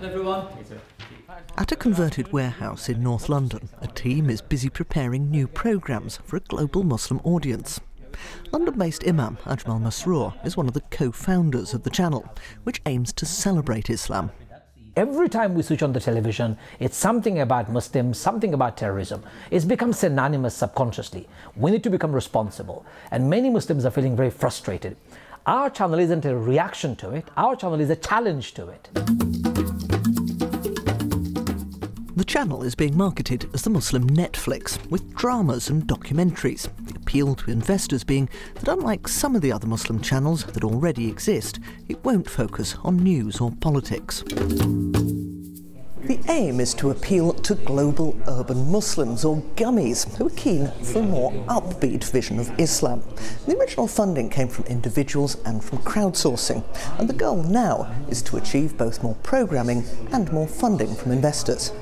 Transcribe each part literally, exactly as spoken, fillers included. Hello everyone. At a converted warehouse in North London, a team is busy preparing new programmes for a global Muslim audience. London-based Imam Ajmal Masroor is one of the co-founders of the channel, which aims to celebrate Islam. Every time we switch on the television, it's something about Muslims, something about terrorism. It's become synonymous subconsciously. We need to become responsible. And many Muslims are feeling very frustrated. Our channel isn't a reaction to it. Our channel is a challenge to it. The channel is being marketed as the Muslim Netflix, with dramas and documentaries. The appeal to investors being that unlike some of the other Muslim channels that already exist, it won't focus on news or politics. The aim is to appeal to global urban Muslims, or Gummies, who are keen for a more upbeat vision of Islam. The original funding came from individuals and from crowdsourcing, and the goal now is to achieve both more programming and more funding from investors.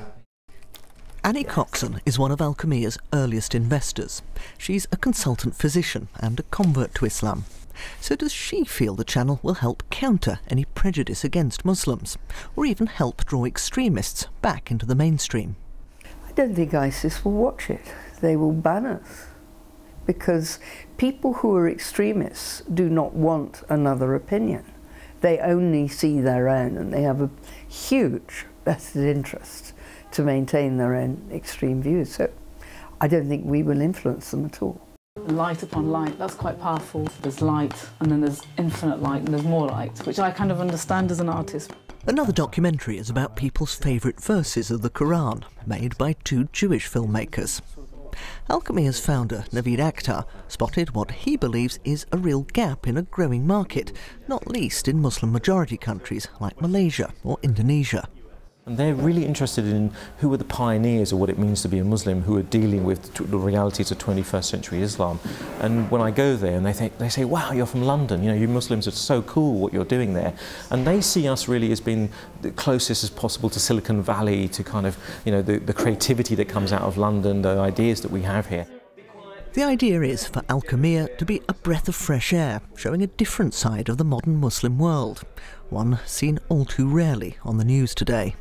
Annie Coxon is one of Alchemiya's earliest investors. She's a consultant physician and a convert to Islam. So does she feel the channel will help counter any prejudice against Muslims, or even help draw extremists back into the mainstream? I don't think ISIS will watch it. They will ban us, because people who are extremists do not want another opinion. They only see their own, and they have a huge vested interest to maintain their own extreme views. So I don't think we will influence them at all. Light upon light, that's quite powerful. There's light, and then there's infinite light, and there's more light, which I kind of understand as an artist. Another documentary is about people's favourite verses of the Quran, made by two Jewish filmmakers. Alchemiya's founder, Navid Akhtar, spotted what he believes is a real gap in a growing market, not least in Muslim-majority countries like Malaysia or Indonesia. And they're really interested in who are the pioneers, or what it means to be a Muslim, who are dealing with the realities of twenty-first century Islam. And when I go there, and they think, they say, wow, you're from London, you know, you Muslims are so cool what you're doing there. And they see us really as being the closest as possible to Silicon Valley, to kind of, you know, the, the creativity that comes out of London, the ideas that we have here. The idea is for Alchemiya to be a breath of fresh air, showing a different side of the modern Muslim world, one seen all too rarely on the news today.